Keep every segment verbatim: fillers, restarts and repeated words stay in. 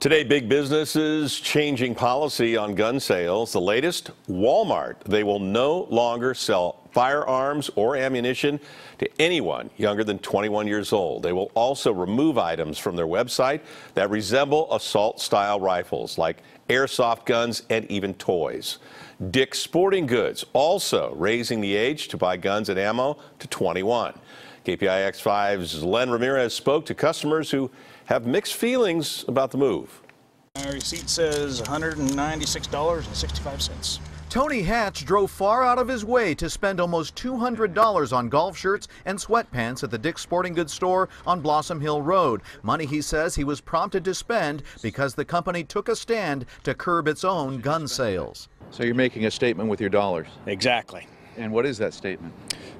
Today, big businesses changing policy on gun sales. The latest, Walmart. They will no longer sell firearms or ammunition to anyone younger than twenty-one years old. They will also remove items from their website that resemble assault-style rifles, like airsoft guns and even toys. Dick's Sporting Goods also raising the age to buy guns and ammo to twenty-one. K P I X five's Len Ramirez spoke to customers who have mixed feelings about the move. My receipt says one hundred ninety-six dollars and sixty-five cents. Tony Hatch drove far out of his way to spend almost two hundred dollars on golf shirts and sweatpants at the Dick's Sporting Goods store on Blossom Hill Road. Money he says he was prompted to spend because the company took a stand to curb its own gun sales. So you're making a statement with your dollars? Exactly. And what is that statement?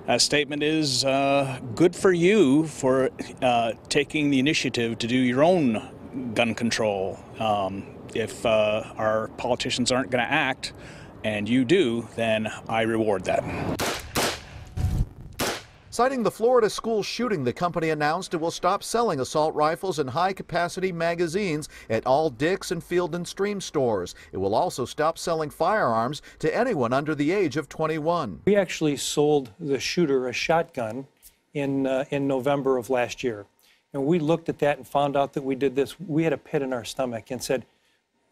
That statement is uh, good for you for uh, taking the initiative to do your own gun control. Um, if uh, our politicians aren't going to act, and you do, then I reward that. Citing the Florida school shooting, the company announced it will stop selling assault rifles and high-capacity magazines at all Dick's and Field and Stream stores. It will also stop selling firearms to anyone under the age of twenty-one. We actually sold the shooter a shotgun in, uh, in November of last year. And we looked at that and found out that we did this. We had a pit in our stomach and said,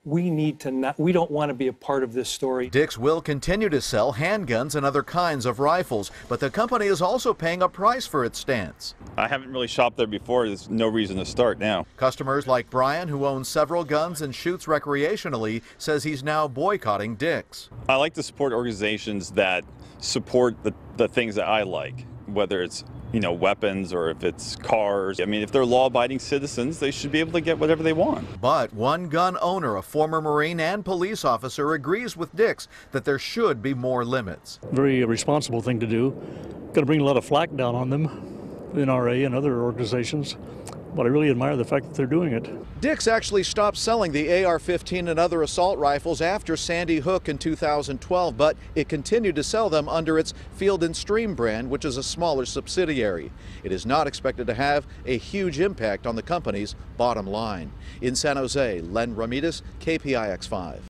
We need to not, we don't want to be a part of this story. Dick's will continue to sell handguns and other kinds of rifles, but the company is also paying a price for its stance. I haven't really shopped there before. There's no reason to start now. Customers like Brian, who owns several guns and shoots recreationally, says he's now boycotting Dick's. I like to support organizations that support the, the things that I like, whether it's you know, weapons or if it's cars. I mean, if they're law-abiding citizens, they should be able to get whatever they want. But one gun owner, a former Marine and police officer, agrees with Dick's that there should be more limits. Very responsible thing to do. Going to bring a lot of flack down on them, N R A and other organizations. But I really admire the fact that they're doing it. Dick's actually stopped selling the A R fifteen and other assault rifles after Sandy Hook in two thousand twelve, but it continued to sell them under its Field and Stream brand, which is a smaller subsidiary. It is not expected to have a huge impact on the company's bottom line. In San Jose, Len Ramirez, K P I X five.